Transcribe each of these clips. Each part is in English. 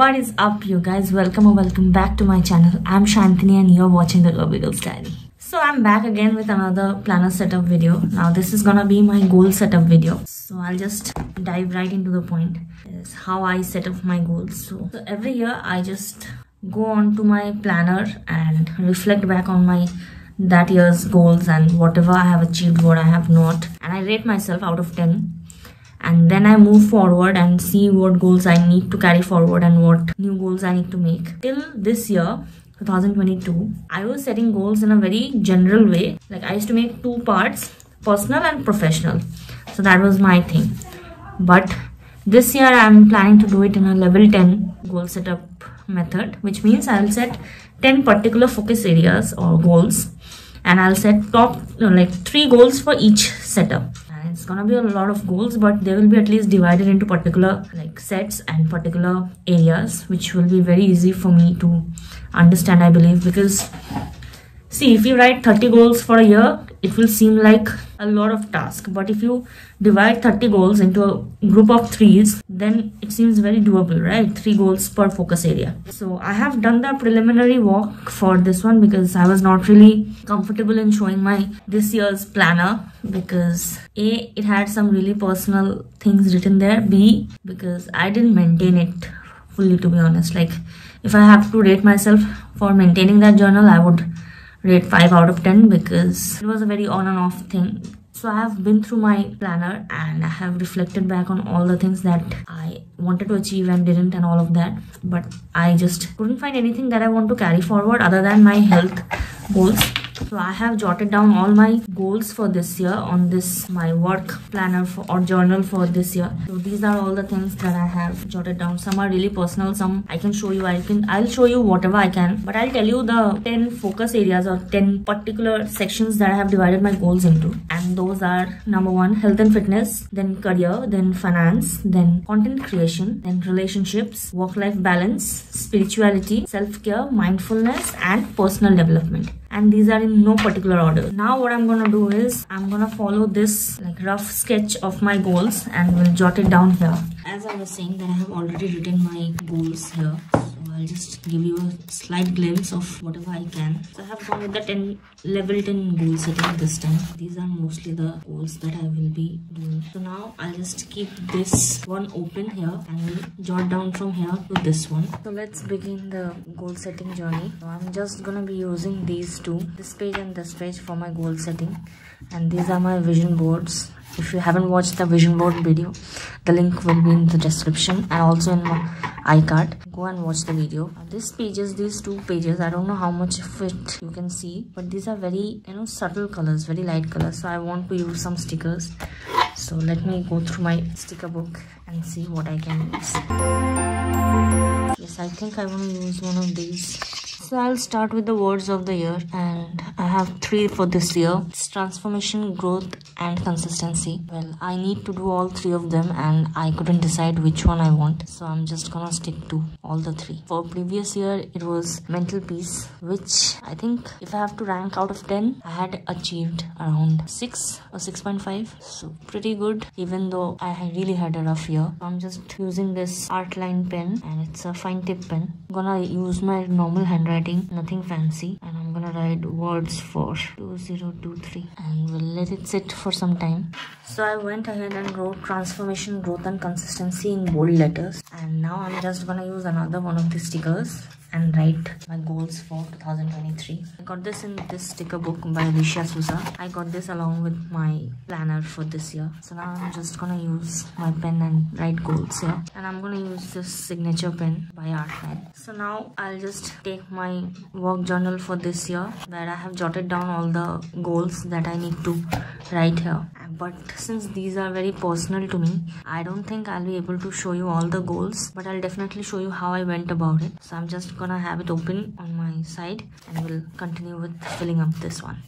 What is up, you guys? Welcome or welcome back to my channel. I'm Sayantani and you're watching The Curvy Girl's Diary. So I'm back again with another planner setup video. Now this is gonna be my goal setup video. So I'll just dive right into the point. It's how I set up my goals. So every year I just go on to my planner and reflect back on my that year's goals and whatever I have achieved, what I have not. And I rate myself out of 10. And then I move forward and see what goals I need to carry forward and what new goals I need to make. Till this year, 2022, I was setting goals in a very general way. Like I used to make two parts, personal and professional. So that was my thing. But this year I'm planning to do it in a level 10 goal setup method, which means I'll set 10 particular focus areas or goals, and I'll set three goals for each setup. It's gonna be a lot of goals, but they will be at least divided into particular sets and particular areas, which will be very easy for me to understand, I believe. Because see, if you write 30 goals for a year, it will seem like a lot of task, but if you divide 30 goals into a group of threes, then it seems very doable, right? 3 goals per focus area. So I have done the preliminary walk for this one because I was not really comfortable in showing my this year's planner, because A, it had some really personal things written there, B, because I didn't maintain it fully, to be honest. Like if I have to rate myself for maintaining that journal, I would rate 5 out of 10 because it was a very on and off thing. So I have been through my planner and I have reflected back on all the things that I wanted to achieve and didn't and all of that. But I just couldn't find anything that I want to carry forward other than my health goals. So I have jotted down all my goals for this year on this my work planner or journal for this year. So these are all the things that I have jotted down. Some are really personal, some I can show you. I'll show you whatever I can, but I'll tell you the 10 focus areas or 10 particular sections that I have divided my goals into. And those are: number 1, health and fitness, then career, then finance, then content creation, then relationships, work-life balance, spirituality, self-care, mindfulness, and personal development. And these are in no particular order. Now what I'm gonna do is I'm gonna follow this rough sketch of my goals and we'll jot it down here. As I was saying, that I have already written my goals here, so I'll just give you a slight glimpse of whatever I can. So I have gone with the level 10 goal setting this time. These are mostly the goals that I will be doing. So now I'll just keep this one open here and we'll jot down from here to this one. So let's begin the goal setting journey. So I'm just gonna be using these two, this page and this page, for my goal setting, and these are my vision boards. If you haven't watched the vision board video, the link will be in the description and also in my iCard. Go and watch the video. These pages, these two pages, I don't know how much of it you can see, but these are very subtle colors, very light colors, so I want to use some stickers. So let me go through my sticker book and see what I can use. Yes, I think I want to use one of these. So I'll start with the words of the year, and I have 3 for this year. It's transformation, growth and consistency. Well, I need to do all 3 of them and I couldn't decide which one I want. So I'm just gonna stick to all the 3. For previous year, it was mental peace, which I think if I have to rank out of 10, I had achieved around 6 or 6.5. So pretty good, even though I really had a rough year. I'm just using this Artline pen, and it's a fine tip pen. I'm gonna use my normal handwriting. Nothing fancy, and I'm gonna write words for 2023 and we'll let it sit for some time. So I went ahead and wrote transformation, growth and consistency in bold letters, and now I'm just gonna use another one of the stickers and write my goals for 2023. I got this in this sticker book by Alicia Souza. I got this along with my planner for this year. So now I'm just gonna use my pen and write goals here. And I'm gonna use this signature pen by Artman. So now I'll just take my work journal for this year, where I have jotted down all the goals that I need to write here. But since these are very personal to me, I don't think I'll be able to show you all the goals, but I'll definitely show you how I went about it. So I'm just gonna have it open on my side and we'll continue with filling up this one.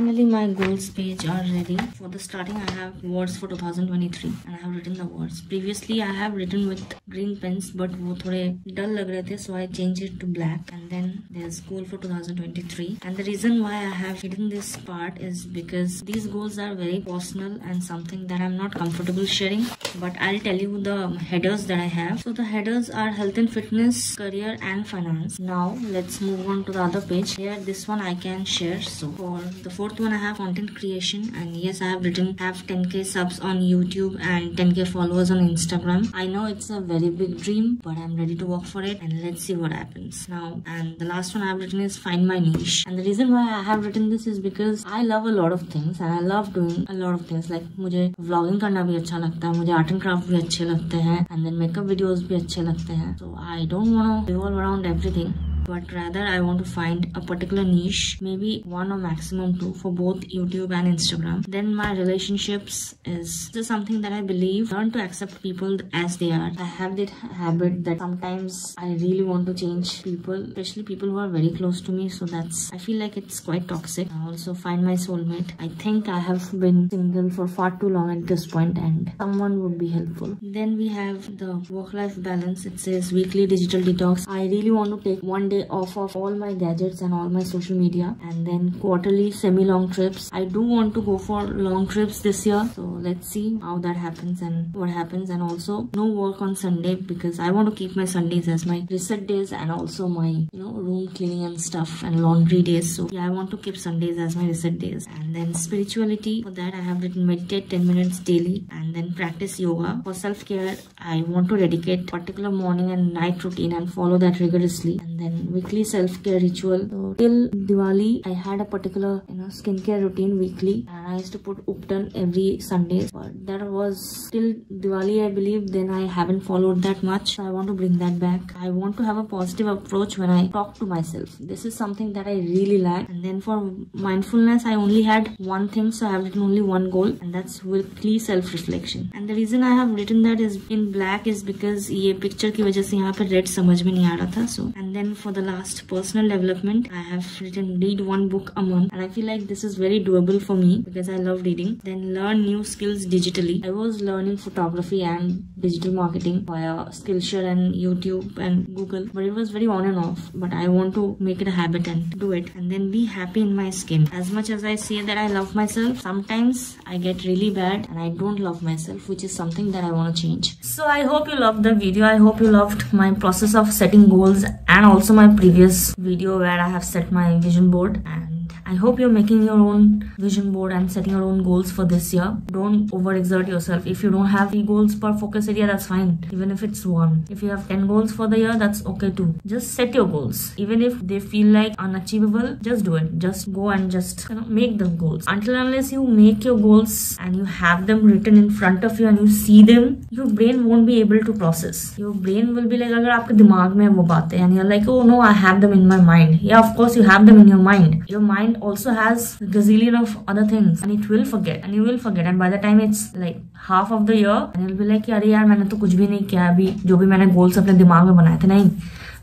Finally, my goals page are ready. For the starting, I have words for 2023 and I have written the words. Previously, I have written with green pens, but वो थोड़े dull लग रहे थे, so I changed it to black. And then there's goal for 2023. And the reason why I have hidden this part is because these goals are very personal and something that I'm not comfortable sharing. But I'll tell you the headers that I have. So the headers are health and fitness, career and finance. Now let's move on to the other page. Here, this one I can share. So for the fourth one, I have content creation, and yes, I have written have 10k subs on YouTube and 10k followers on Instagram. I know it's a very big dream, but I'm ready to work for it, and let's see what happens. Now, and the last one I have written is find my niche. And the reason why I have written this is because I love a lot of things and I love doing a lot of things. Like मुझे vlogging करना भी अच्छा लगता है, मुझे art and craft भी अच्छे लगते हैं, and then makeup videos भी अच्छे लगते हैं. So I don't want to revolve around everything, but rather I want to find a particular niche, maybe one or maximum two for both YouTube and Instagram. Then my relationships is just something that I believe. Learn to accept people as they are. I have that habit that sometimes I really want to change people, especially people who are very close to me. So that's, I feel like it's quite toxic. I also find my soulmate. I think I have been single for far too long at this point and someone would be helpful. Then we have the work-life balance. It says weekly digital detox. I really want to take one day off of all my gadgets and all my social media, and then quarterly semi-long trips. I do want to go for long trips this year, so let's see how that happens and what happens. And also no work on Sunday, because I want to keep my Sundays as my reset days and also my room cleaning and stuff and laundry days. So yeah, I want to keep Sundays as my reset days. And then spirituality, for that I have written meditate 10 minutes daily and then practice yoga. For self-care, I want to dedicate particular morning and night routine and follow that rigorously. And then weekly self-care ritual. So till Diwali, I had a particular skincare routine weekly, and I used to put Uptan every Sunday, but that was till Diwali, I believe. Then I haven't followed that much, so I want to bring that back. I want to have a positive approach when I talk to myself. This is something that I really lack. And then for mindfulness, I only had one thing, so I have written only one goal, and that's weekly self-reflection. And the reason I have written that is in black is because ये picture की वजह से यहाँ पे red समझ में नहीं आ रहा था. So and then for the last, personal development, I have written read one book a month, and I feel like this is very doable for me because I love reading. Then learn new skills digitally. I was learning photography and digital marketing via Skillshare and YouTube and Google, but it was very on and off, but I want to make it a habit and do it. And then be happy in my skin. As much as I say that I love myself, sometimes I get really bad and I don't love myself, which is something that I want to change. So I hope you loved the video. I hope you loved my process of setting goals and also my previous video where I have set my vision board. And I hope you're making your own vision board and setting your own goals for this year. Don't overexert yourself. If you don't have 3 goals per focus area, that's fine. Even if it's 1. If you have 10 goals for the year, that's okay too. Just set your goals. Even if they feel like unachievable, just do it. Just go and just make the goals. Until unless you make your goals and you have them written in front of you and you see them, your brain won't be able to process. Your brain will be like, agar aapke dimag mein wo baatein, and you're like, oh no, I have them in my mind. Yeah, of course you have them in your mind. Your mind also has a gazillion of other things, and it will forget, and you will forget, and by the time it's like half of the year, and you'll be like, यार यार मैंने तो कुछ भी नहीं किया अभी जो भी मैंने goals अपने दिमाग में बनाए थे नहीं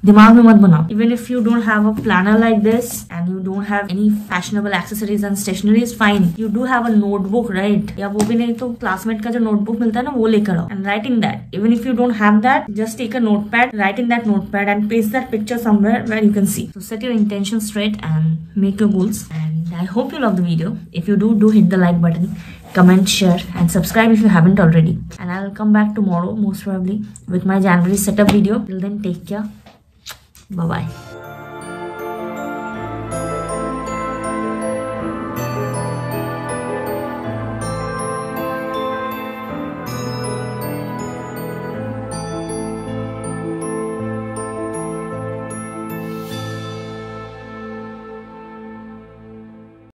दिमाग में मत बनाओ. Even if you don't have a planner like this and you don't have any fashionable accessories and stationery is fine. You do have a notebook, right? या वो भी नहीं तो classmate का जो notebook मिलता है ना वो लेकर आओ and writing that. Even if you don't have that, just take a notepad, write in that notepad and paste that picture somewhere where you can see. So set your intention straight and make your goals. And I hope you love the video. If you do, do hit the like button. Comment, share and subscribe if you haven't already. And I'll come back tomorrow most probably with my January setup video. Till then, take care. Bye-bye.